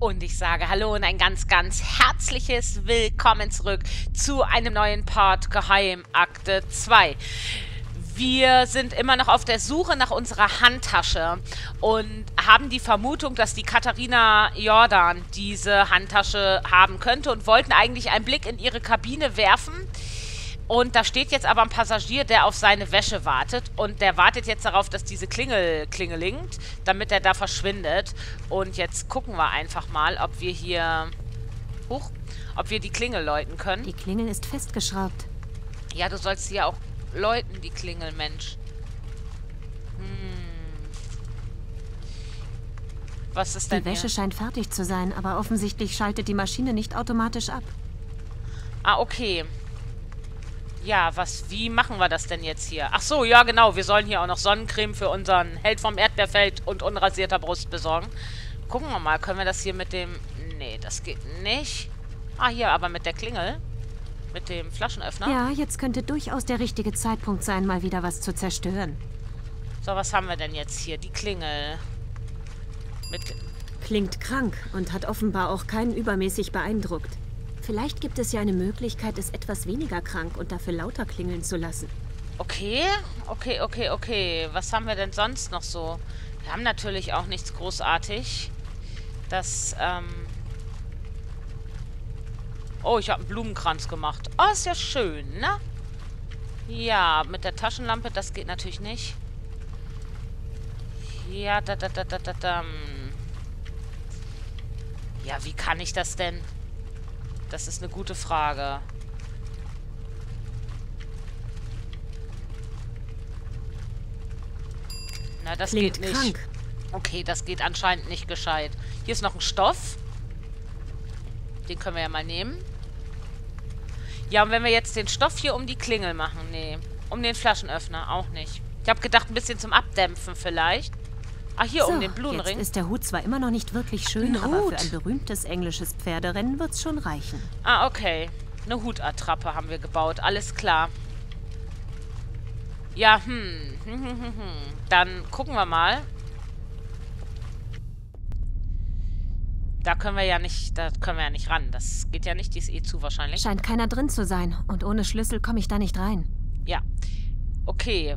Und ich sage hallo und ein ganz, ganz herzliches Willkommen zurück zu einem neuen Part Geheimakte 2. Wir sind immer noch auf der Suche nach unserer Handtasche und haben die Vermutung, dass die Katharina Jordan diese Handtasche haben könnte und wollten eigentlich einen Blick in ihre Kabine werfen. Und da steht jetzt aber ein Passagier, der auf seine Wäsche wartet. Und der wartet jetzt darauf, dass diese Klingel klingelingt, damit er da verschwindet. Und jetzt gucken wir einfach mal, ob wir hier... Huch! Ob wir die Klingel läuten können. Die Klingel ist festgeschraubt. Ja, du sollst sie ja auch läuten, die Klingel, Mensch. Was ist denn hier? Die Wäsche scheint fertig zu sein, aber offensichtlich schaltet die Maschine nicht automatisch ab. Ah, okay. Ja, wie machen wir das denn jetzt hier? Ach so, ja genau, wir sollen hier auch noch Sonnencreme für unseren Held vom Erdbeerfeld und unrasierter Brust besorgen. Gucken wir mal, können wir das hier mit dem... Nee, das geht nicht. Ah, hier, aber mit der Klingel. Mit dem Flaschenöffner. Ja, jetzt könnte durchaus der richtige Zeitpunkt sein, mal wieder was zu zerstören. So, was haben wir denn jetzt hier? Die Klingel. Klingt krank und hat offenbar auch keinen übermäßig beeindruckt. Vielleicht gibt es ja eine Möglichkeit, es etwas weniger krank und dafür lauter klingeln zu lassen. Okay. Was haben wir denn sonst noch so? Wir haben natürlich auch nichts großartig. Das, Oh, ich habe einen Blumenkranz gemacht. Oh, ist ja schön, ne? Ja, mit der Taschenlampe, das geht natürlich nicht. Ja, Ja, wie kann ich das denn... Das ist eine gute Frage. Na, das geht nicht. Krank. Okay, das geht anscheinend nicht gescheit. Hier ist noch ein Stoff. Den können wir ja mal nehmen. Ja, und wenn wir jetzt den Stoff hier um die Klingel machen. Nee, um den Flaschenöffner auch nicht. Ich habe gedacht, ein bisschen zum Abdämpfen vielleicht. Ah, hier so, um den Blumenring. Jetzt ist der Hut zwar immer noch nicht wirklich schön, aber für ein berühmtes englisches Pferderennen wird's schon reichen. Ah, okay. Eine Hutattrappe haben wir gebaut. Alles klar. Ja, Dann gucken wir mal. Da können wir ja nicht ran. Das geht ja nicht. Die ist eh zu wahrscheinlich. Scheint keiner drin zu sein. Und ohne Schlüssel komme ich da nicht rein. Ja. Okay.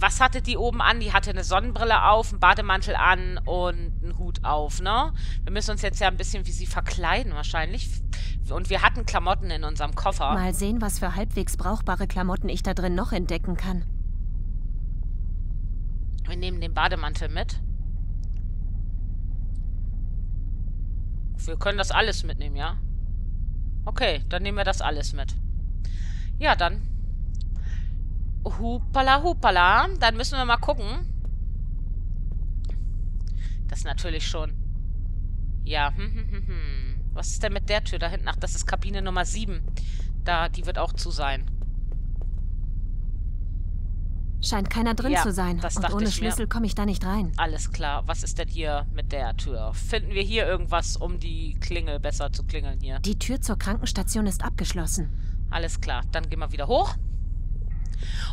Was hatte die oben an? Die hatte eine Sonnenbrille auf, einen Bademantel an und einen Hut auf, ne? Wir müssen uns jetzt ja ein bisschen wie sie verkleiden wahrscheinlich. Und wir hatten Klamotten in unserem Koffer. Mal sehen, was für halbwegs brauchbare Klamotten ich da drin noch entdecken kann. Wir nehmen den Bademantel mit. Wir können das alles mitnehmen, ja? Okay, dann nehmen wir das alles mit. Ja, dann... Hupala, hupala. Dann müssen wir mal gucken. Das ist natürlich schon... Ja, Was ist denn mit der Tür da hinten? Ach, das ist Kabine Nummer 7. Die wird auch zu sein. Scheint keiner drin zu sein. Und ohne Schlüssel komme ich da nicht rein. Alles klar. Was ist denn hier mit der Tür? Finden wir hier irgendwas, um die Klingel besser zu klingeln hier? Die Tür zur Krankenstation ist abgeschlossen. Alles klar. Dann gehen wir wieder hoch.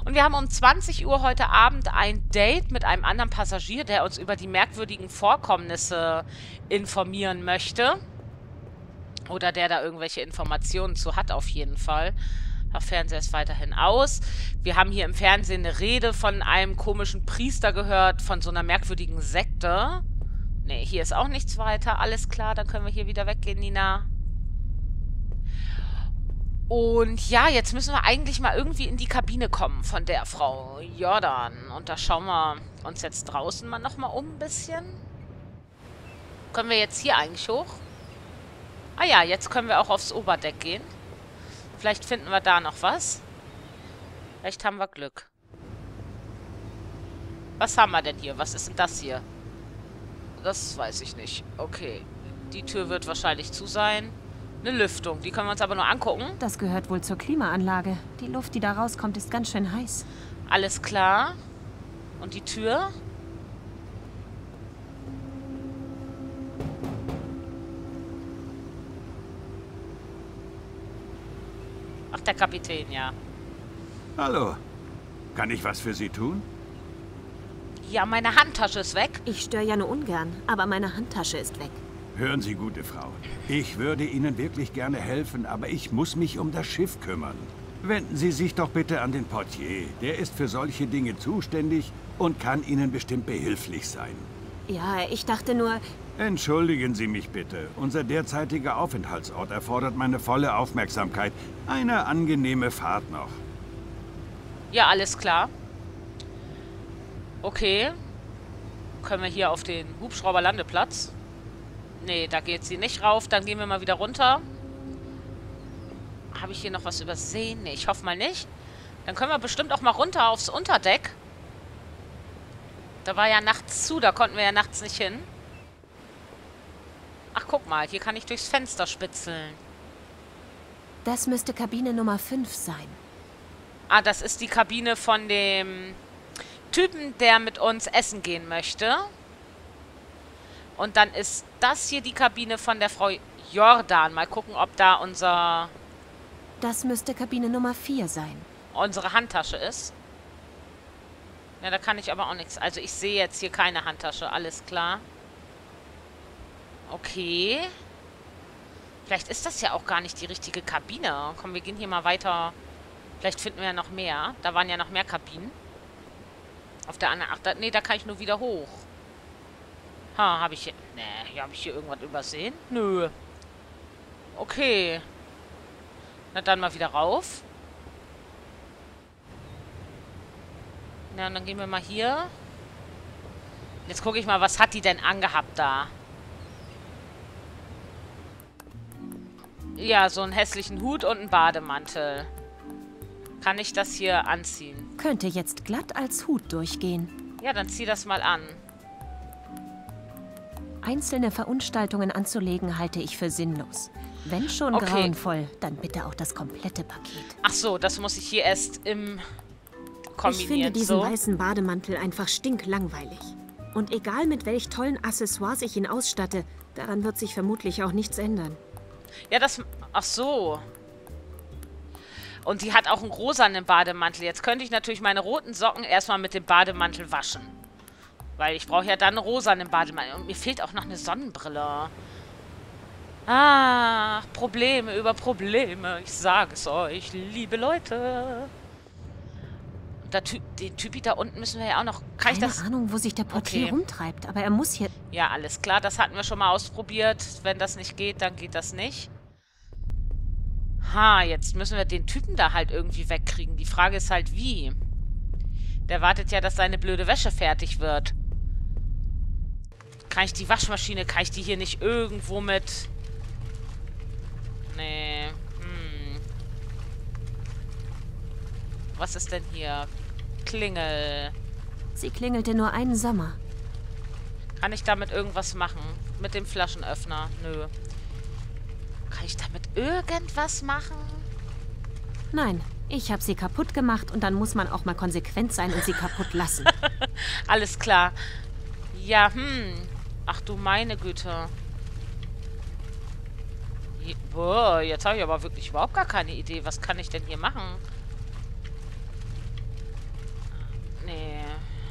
Und wir haben um 20 Uhr heute Abend ein Date mit einem anderen Passagier, der uns über die merkwürdigen Vorkommnisse informieren möchte. Oder der da irgendwelche Informationen zu hat, auf jeden Fall. Der Fernseher ist weiterhin aus. Wir haben hier im Fernsehen eine Rede von einem komischen Priester gehört, von so einer merkwürdigen Sekte. Nee, hier ist auch nichts weiter. Alles klar, dann können wir hier wieder weggehen, Nina. Und ja, jetzt müssen wir eigentlich mal irgendwie in die Kabine kommen von der Frau Jordan. Und da schauen wir uns jetzt draußen mal nochmal um ein bisschen. Können wir jetzt hier eigentlich hoch? Ah ja, jetzt können wir auch aufs Oberdeck gehen. Vielleicht finden wir da noch was. Vielleicht haben wir Glück. Was haben wir denn hier? Was ist denn das hier? Das weiß ich nicht. Okay, die Tür wird wahrscheinlich zu sein. Eine Lüftung, die können wir uns aber nur angucken. Das gehört wohl zur Klimaanlage. Die Luft, die da rauskommt, ist ganz schön heiß. Alles klar. Und die Tür? Ach, der Kapitän, ja. Hallo. Kann ich was für Sie tun? Ja, meine Handtasche ist weg. Ich störe ja nur ungern, aber meine Handtasche ist weg. Hören Sie, gute Frau, ich würde Ihnen wirklich gerne helfen, aber ich muss mich um das Schiff kümmern. Wenden Sie sich doch bitte an den Portier. Der ist für solche Dinge zuständig und kann Ihnen bestimmt behilflich sein. Ja, ich dachte nur... Entschuldigen Sie mich bitte. Unser derzeitiger Aufenthaltsort erfordert meine volle Aufmerksamkeit. Eine angenehme Fahrt noch. Ja, alles klar. Okay. Können wir hier auf den Hubschrauberlandeplatz? Nee, da geht sie nicht rauf. Dann gehen wir mal wieder runter. Habe ich hier noch was übersehen? Nee, ich hoffe mal nicht. Dann können wir bestimmt auch mal runter aufs Unterdeck. Da war ja nachts zu, da konnten wir ja nachts nicht hin. Ach, guck mal, hier kann ich durchs Fenster spitzeln. Das müsste Kabine Nummer 5 sein. Ah, das ist die Kabine von dem Typen, der mit uns essen gehen möchte. Und dann ist das hier die Kabine von der Frau Jordan. Mal gucken, ob da unser... Das müsste Kabine Nummer 4 sein. Unsere Handtasche ist. Ja, da kann ich aber auch nichts. Also ich sehe jetzt hier keine Handtasche. Alles klar. Okay. Vielleicht ist das ja auch gar nicht die richtige Kabine. Komm, wir gehen hier mal weiter. Vielleicht finden wir ja noch mehr. Da waren ja noch mehr Kabinen. Auf der anderen... Ach, da, nee, da kann ich nur wieder hoch. Ha, habe ich hier... Nee, habe ich hier irgendwas übersehen? Nö. Okay. Na, dann mal wieder rauf. Na, und dann gehen wir mal hier. Jetzt gucke ich mal, was hat die denn angehabt da? Ja, so einen hässlichen Hut und einen Bademantel. Kann ich das hier anziehen? Könnte jetzt glatt als Hut durchgehen. Ja, dann zieh das mal an. Einzelne Verunstaltungen anzulegen, halte ich für sinnlos. Wenn schon okay. Grauenvoll, dann bitte auch das komplette Paket. Ach so, das muss ich hier erst im Kombinieren. Ich finde diesen weißen Bademantel einfach stinklangweilig. Und egal mit welch tollen Accessoires ich ihn ausstatte, daran wird sich vermutlich auch nichts ändern. Ja, das... Ach so. Und die hat auch einen rosanen Bademantel. Jetzt könnte ich natürlich meine roten Socken erstmal mit dem Bademantel waschen. Weil ich brauche ja dann einen rosanen Bademantel. Und mir fehlt auch noch eine Sonnenbrille. Ah, Probleme über Probleme. Ich sage es euch, liebe Leute. Den Typi da unten müssen wir ja auch noch... Keine Ahnung, wo sich der Portier rumtreibt, aber er muss hier... Ja, alles klar, das hatten wir schon mal ausprobiert. Wenn das nicht geht, dann geht das nicht. Ha, jetzt müssen wir den Typen da halt irgendwie wegkriegen. Die Frage ist halt, wie? Der wartet ja, dass seine blöde Wäsche fertig wird. Kann ich die Waschmaschine, kann ich die hier nicht irgendwo mit... Nee... Was ist denn hier? Klingel. Sie klingelte nur einen Sommer. Kann ich damit irgendwas machen? Mit dem Flaschenöffner? Nö. Kann ich damit irgendwas machen? Nein, ich habe sie kaputt gemacht und dann muss man auch mal konsequent sein und sie kaputt lassen. Alles klar. Ja, Ach du meine Güte. Boah, jetzt habe ich aber wirklich überhaupt gar keine Idee. Was kann ich denn hier machen?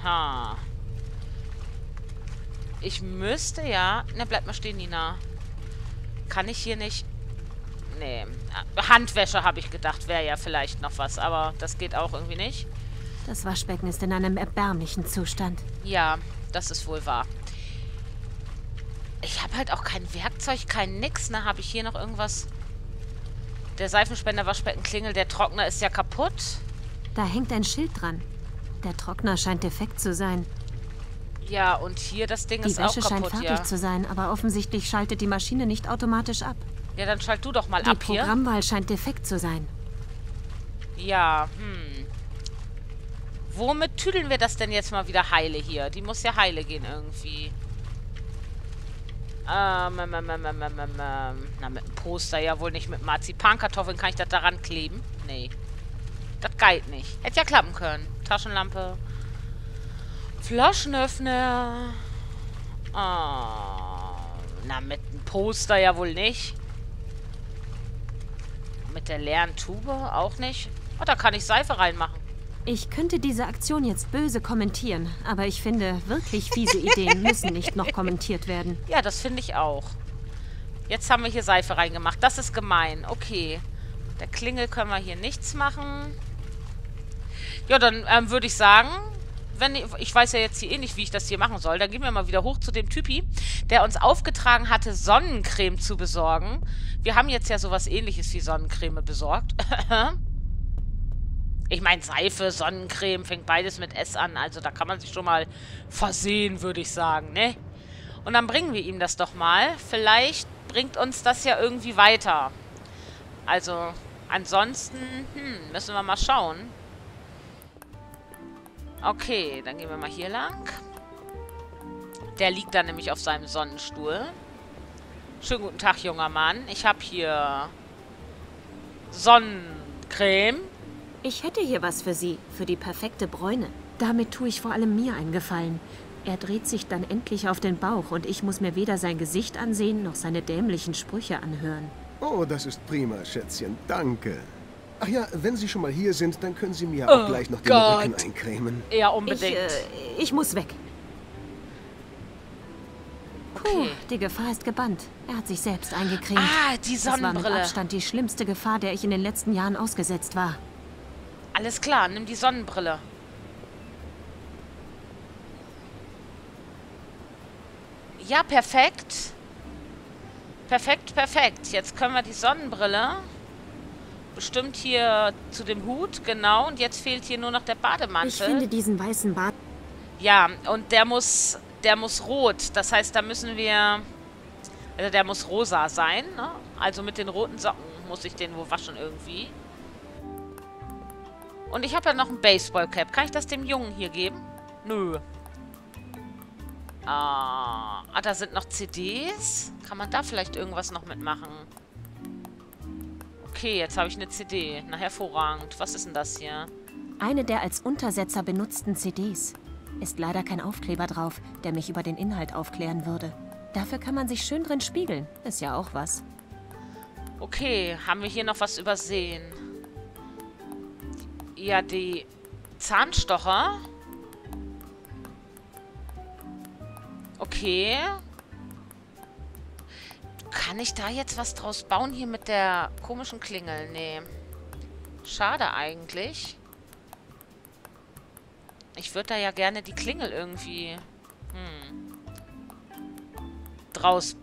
Ha. Ich müsste ja... Na, bleib mal stehen, Nina. Kann ich hier nicht... Nee. Handwäsche, habe ich gedacht, wäre ja vielleicht noch was. Aber das geht auch irgendwie nicht. Das Waschbecken ist in einem erbärmlichen Zustand. Ja, das ist wohl wahr. Ich habe halt auch kein Werkzeug, kein Nix. Ne? Habe ich hier noch irgendwas? Der Seifenspender, Waschbecken, Klingel. Der Trockner ist ja kaputt. Da hängt ein Schild dran. Der Trockner scheint defekt zu sein. Ja, und hier das Ding ist auch kaputt, ja. Die Wäsche scheint fertig zu sein, aber offensichtlich schaltet die Maschine nicht automatisch ab. Ja, dann schalt du doch mal ab hier. Die Programmwahl scheint defekt zu sein. Ja, Womit tüdeln wir das denn jetzt mal wieder heile hier? Die muss ja heile gehen irgendwie. Na, mit einem Poster ja wohl nicht. Mit Marzipankartoffeln kann ich das daran kleben? Nee. Das geht nicht. Hätte ja klappen können. Taschenlampe. Flaschenöffner. Na, mit einem Poster ja wohl nicht. Mit der leeren Tube auch nicht. Oh, da kann ich Seife reinmachen. Ich könnte diese Aktion jetzt böse kommentieren, aber ich finde, wirklich fiese Ideen müssen nicht noch kommentiert werden. Ja, das finde ich auch. Jetzt haben wir hier Seife reingemacht. Das ist gemein. Okay. Mit der Klingel können wir hier nichts machen. Ja, dann würde ich sagen, wenn ich weiß ja jetzt hier eh nicht, wie ich das hier machen soll. Dann gehen wir mal wieder hoch zu dem Typi, der uns aufgetragen hatte, Sonnencreme zu besorgen. Wir haben jetzt ja sowas Ähnliches wie Sonnencreme besorgt. Ich meine, Seife, Sonnencreme, fängt beides mit S an. Also da kann man sich schon mal versehen, würde ich sagen, ne? Und dann bringen wir ihm das doch mal. Vielleicht bringt uns das ja irgendwie weiter. Also, ansonsten, müssen wir mal schauen. Okay, dann gehen wir mal hier lang. Der liegt dann nämlich auf seinem Sonnenstuhl. Schönen guten Tag, junger Mann. Ich habe hier Sonnencreme. Ich hätte hier was für Sie, für die perfekte Bräune. Damit tue ich vor allem mir einen Gefallen. Er dreht sich dann endlich auf den Bauch und ich muss mir weder sein Gesicht ansehen, noch seine dämlichen Sprüche anhören. Oh, das ist prima, Schätzchen. Danke. Ach ja, wenn Sie schon mal hier sind, dann können Sie mir auch gleich noch den Rücken eincremen. Ja, unbedingt. Ich muss weg. Okay. Puh, die Gefahr ist gebannt. Er hat sich selbst eingecremt. Ah, die Sonnenbrille. Das war mit Abstand die schlimmste Gefahr, der ich in den letzten Jahren ausgesetzt war. Alles klar, nimm die Sonnenbrille. Ja, perfekt. Perfekt, perfekt. Jetzt können wir die Sonnenbrille bestimmt hier zu dem Hut, genau. Und jetzt fehlt hier nur noch der Bademantel. Ich finde diesen weißen Bart. Ja, und der muss rot. Das heißt, da müssen wir... Also der muss rosa sein, ne? Also mit den roten Socken muss ich den wohl waschen irgendwie. Und ich habe ja noch ein Baseball-Cap. Kann ich das dem Jungen hier geben? Nö. Ah, da sind noch CDs. Kann man da vielleicht irgendwas noch mitmachen? Okay, jetzt habe ich eine CD. Na, hervorragend. Was ist denn das hier? Eine der als Untersetzer benutzten CDs. Ist leider kein Aufkleber drauf, der mich über den Inhalt aufklären würde. Dafür kann man sich schön drin spiegeln. Ist ja auch was. Okay, haben wir hier noch was übersehen? Ja, die Zahnstocher... Okay. Kann ich da jetzt was draus bauen hier mit der komischen Klingel? Nee. Schade eigentlich. Ich würde da ja gerne die Klingel irgendwie draus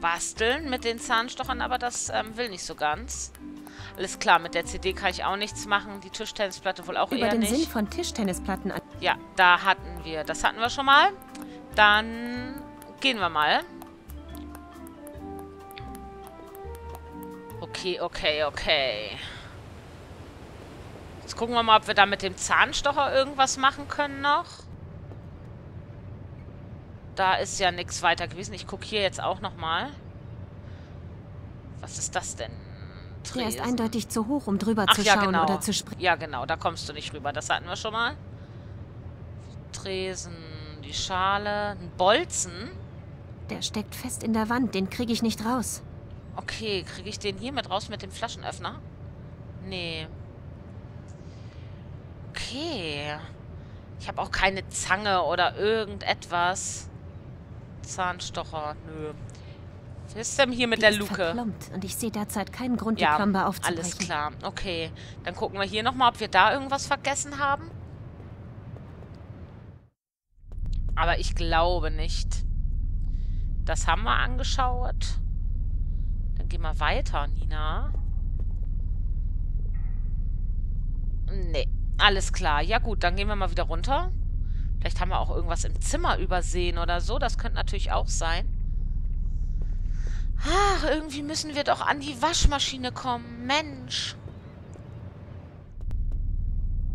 basteln mit den Zahnstochern, aber das will nicht so ganz. Alles klar, mit der CD kann ich auch nichts machen. Die Tischtennisplatte wohl auch eher nicht. Über den Sinn von Tischtennisplatten. Ja, da hatten wir. Das hatten wir schon mal. Dann gehen wir mal. Okay, okay, okay. Jetzt gucken wir mal, ob wir da mit dem Zahnstocher irgendwas machen können noch. Da ist ja nichts weiter gewesen. Ich gucke hier jetzt auch nochmal. Was ist das denn? Der ist eindeutig zu hoch, um drüber zu schauen oder zu springen. Ja, genau. Da kommst du nicht rüber. Das hatten wir schon mal. Tresen. Die Schale, ein Bolzen. Der steckt fest in der Wand, den kriege ich nicht raus. Okay, kriege ich den hier mit raus mit dem Flaschenöffner? Nee. Okay. Ich habe auch keine Zange oder irgendetwas. Zahnstocher, nö. Was ist denn hier mit der Luke? Verklumpt und ich sehe derzeit keinen Grund, die Klammer aufzubrechen. Alles klar, okay. Dann gucken wir hier nochmal, ob wir da irgendwas vergessen haben. Aber ich glaube nicht. Das haben wir angeschaut. Dann gehen wir weiter, Nina. Nee, alles klar. Ja gut, dann gehen wir mal wieder runter. Vielleicht haben wir auch irgendwas im Zimmer übersehen oder so. Das könnte natürlich auch sein. Ach, irgendwie müssen wir doch an die Waschmaschine kommen. Mensch.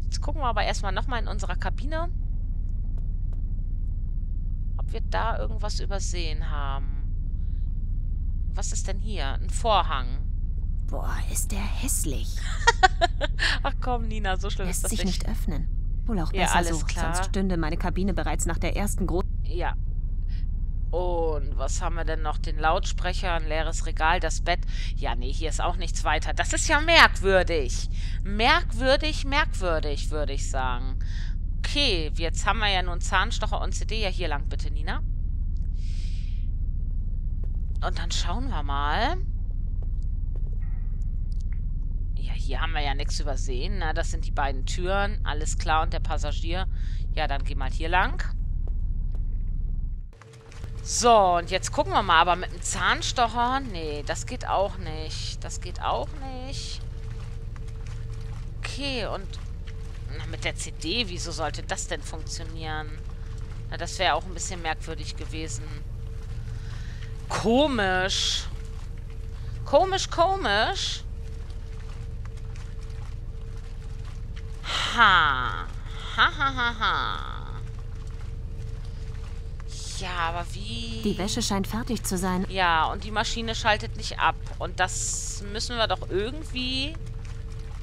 Jetzt gucken wir aber erstmal nochmal in unserer Kabine. Wir da irgendwas übersehen haben. Was ist denn hier? Ein Vorhang. Boah, ist der hässlich. Ach komm, Nina, so schlimm ist das nicht. Lässt sich nicht öffnen. Wohl auch besser so, sonst stünde meine Kabine bereits nach der ersten großen... Ja. Und was haben wir denn noch? Den Lautsprecher, ein leeres Regal, das Bett. Ja, nee, hier ist auch nichts weiter. Das ist ja merkwürdig. Merkwürdig, merkwürdig, würde ich sagen. Okay, jetzt haben wir ja nun Zahnstocher und CD. Ja, hier lang bitte, Nina. Und dann schauen wir mal. Ja, hier haben wir ja nichts übersehen. Na, das sind die beiden Türen. Alles klar. Und der Passagier. Ja, dann geh mal hier lang. So, und jetzt gucken wir mal. Aber mit dem Zahnstocher? Nee, das geht auch nicht. Das geht auch nicht. Okay, und na, mit der CD, wieso sollte das denn funktionieren? Na, das wäre auch ein bisschen merkwürdig gewesen. Komisch. Komisch, komisch. Ha. Ha, ha, ha, ha. Ja, aber wie... Die Wäsche scheint fertig zu sein. Ja, und die Maschine schaltet nicht ab. Und das müssen wir doch irgendwie...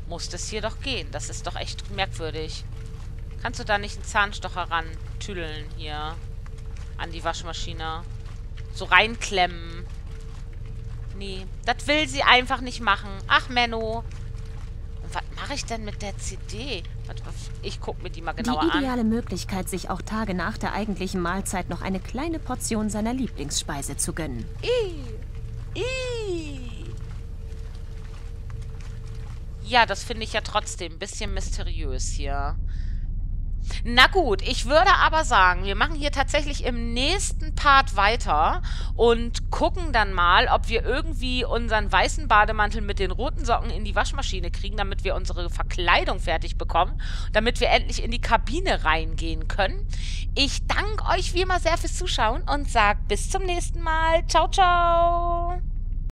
Muss das hier doch gehen. Das ist doch echt merkwürdig. Kannst du da nicht einen Zahnstocher rantüdeln hier? An die Waschmaschine. So reinklemmen. Nee, das will sie einfach nicht machen. Ach, Menno. Und was mache ich denn mit der CD? Ich gucke mir die mal genauer an. Die ideale Möglichkeit, sich auch Tage nach der eigentlichen Mahlzeit noch eine kleine Portion seiner Lieblingsspeise zu gönnen. Ja, das finde ich ja trotzdem ein bisschen mysteriös hier. Na gut, ich würde aber sagen, wir machen hier tatsächlich im nächsten Part weiter und gucken dann mal, ob wir irgendwie unseren weißen Bademantel mit den roten Socken in die Waschmaschine kriegen, damit wir unsere Verkleidung fertig bekommen, damit wir endlich in die Kabine reingehen können. Ich danke euch wie immer sehr fürs Zuschauen und sage bis zum nächsten Mal. Ciao, ciao!